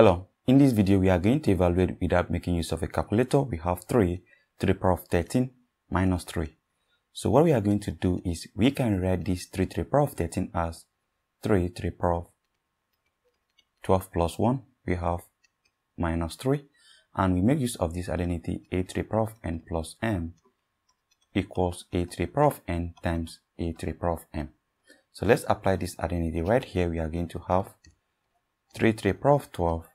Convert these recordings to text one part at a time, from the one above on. Hello, in this video we are going to evaluate without making use of a calculator. We have 3 to the power of 13 minus 3. So what we are going to do is we can write this 3 to the power of 13 as 3 to the power of 12 plus 1. We have minus 3, and we make use of this identity a to the power of n plus m equals a to the power of n times a to the power of m. So let's apply this identity right here. We are going to have 3 to the power of 12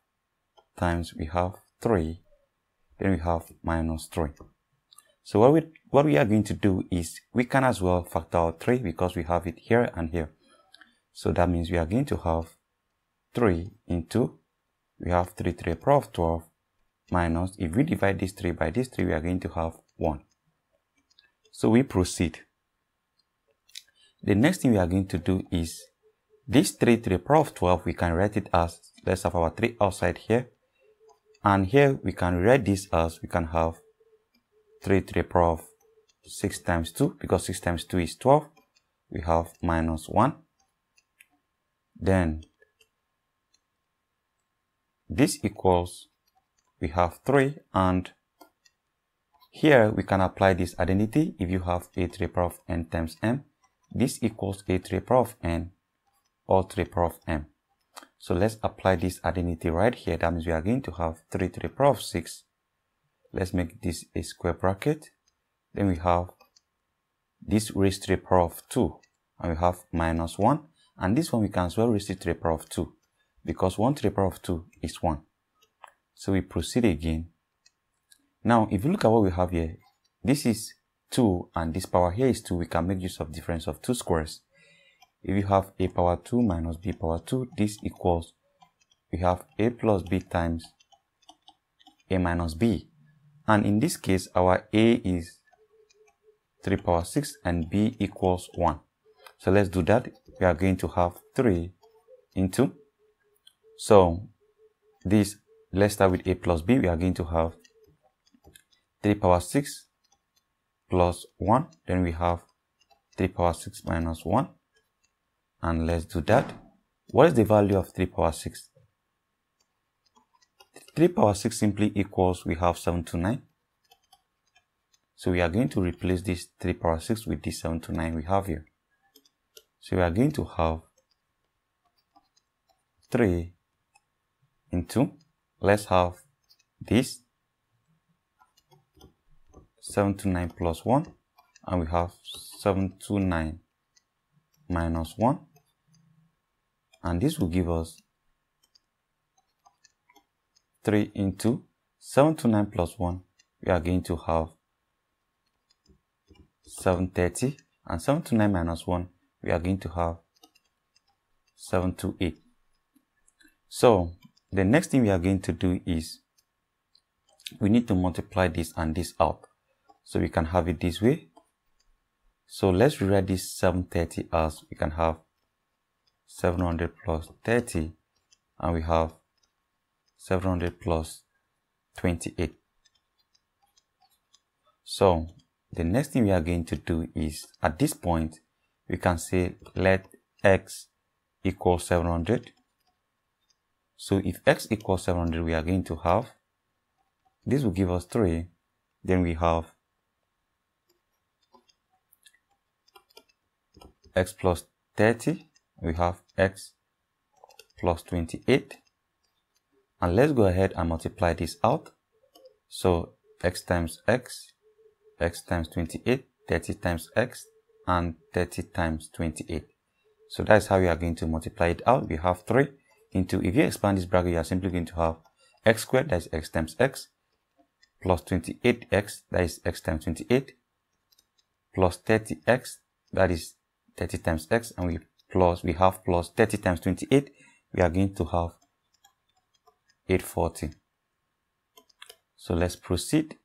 times we have 3, then we have minus 3. So what we are going to do is we can as well factor out 3 because we have it here and here. So that means we are going to have 3 into, we have 3 to the power of 12 minus, if we divide this 3 by this 3, we are going to have 1. So we proceed. The next thing we are going to do is this 3 to the power of 12, we can write it as, let's have our 3 outside here. And here we can write this as, we can have 3 to the power of 6 times 2, because 6 times 2 is 12. We have minus 1. Then this equals, we have 3, and here we can apply this identity. If you have a to the power of n times m, this equals a to the power of n all to the power of m. So let's apply this identity right here. That means we are going to have 3 to the power of 6. Let's make this a square bracket. Then we have this raised to the power of 2, and we have minus 1. And this one we can as well raise it to the power of 2, because 1 to the power of 2 is 1. So we proceed again. Now, if you look at what we have here, this is 2 and this power here is 2. We can make use of difference of 2 squares. If you have a power 2 minus b power 2, this equals, we have a plus b times a minus b. And in this case, our a is 3 power 6 and b equals 1. So let's do that. We are going to have 3 into, so this, let's start with a plus b. We are going to have 3 power 6 plus 1. Then we have 3 power 6 minus 1. And let's do that. What is the value of 3 power 6? 3 power 6 simply equals, we have 729. So we are going to replace this 3 power 6 with this 729 we have here. So we are going to have 3 into, let's have this 729 plus 1, and we have 729 minus 1. And this will give us 3 into 729 plus 1. We are going to have 730. And 729 minus 1, we are going to have 728. So the next thing we are going to do is we need to multiply this and this out. So we can have it this way. So let's rewrite this 730 as, we can have 700 plus 30, and we have 700 plus 28. So the next thing we are going to do is, at this point, we can say let x equal 700. So if x equals 700, we are going to have, this will give us 3. Then we have x plus 30, we have x plus 28. And let's go ahead and multiply this out. So x times x times 28, 30 times x, and 30 times 28. So that's how we are going to multiply it out. We have 3 into, if you expand this bracket, you are simply going to have x squared, that is x times x, plus 28x, that is x times 28, plus 30x, that is 30 times x, and we have plus 30 times 28, we are going to have 840. So let's proceed.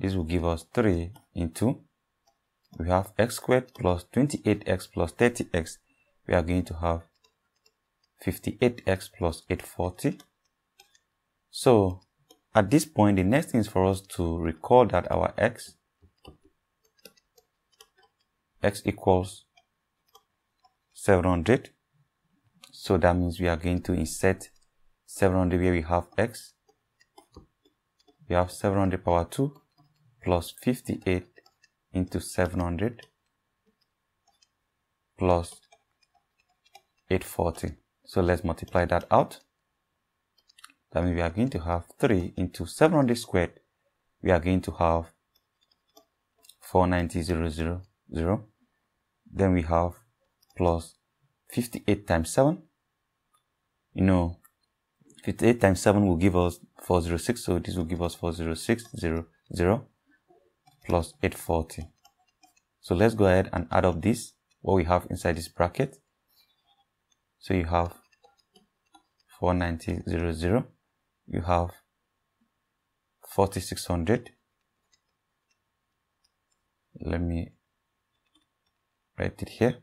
This will give us 3 into, we have x squared plus 28x plus 30x, we are going to have 58x plus 840. So at this point, the next thing is for us to recall that our x equals 700. So that means we are going to insert 700 where we have x, we have 700 power 2 plus 58 into 700 plus 840. So let's multiply that out. That means we are going to have 3 into 700 squared. We are going to have 490,000. Then we have plus 58 times 7. You know, 58 times 7 will give us 406. So this will give us 406,000 plus 840. So let's go ahead and add up this, what we have inside this bracket. So you have 490,000, you have 4,600. Let me write it here.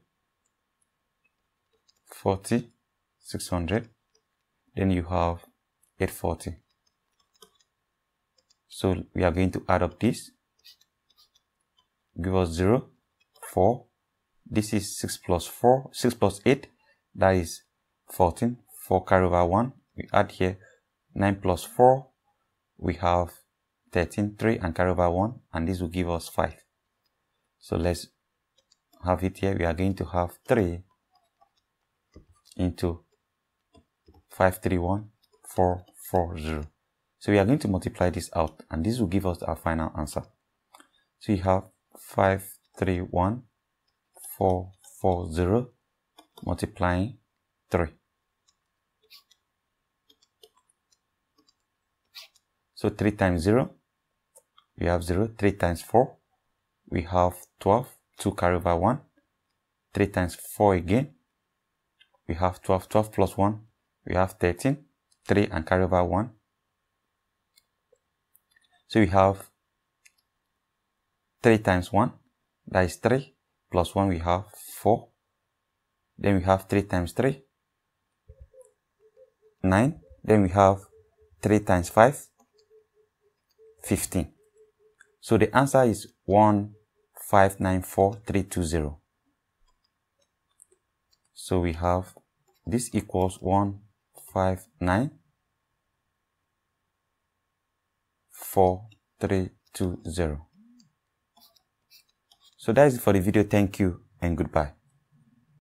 4,600. Then you have 840. So we are going to add up this. Give us 0, 4. This is 6 plus 4, 6 plus 8. That is 14. 4 carry over 1. We add here 9 plus 4. We have 13, 3 and carry over 1. And this will give us 5. So let's have it here. We are going to have 3 into 531,440. So we are going to multiply this out, and this will give us our final answer. So you have 531,440 multiplying 3. So 3 times 0, we have 0. 3 times 4, we have 12. 2 carry over 1. 3 times 4 again, we have 12. 12 plus 1, we have 13. 3 and carry over 1. So we have 3 times 1, that is 3. Plus 1, we have 4. Then we have 3 times 3, 9. Then we have 3 times 5, 15. So the answer is 1,594,320. So we have this equals 1,594,320. So that is it for the video. Thank you and goodbye.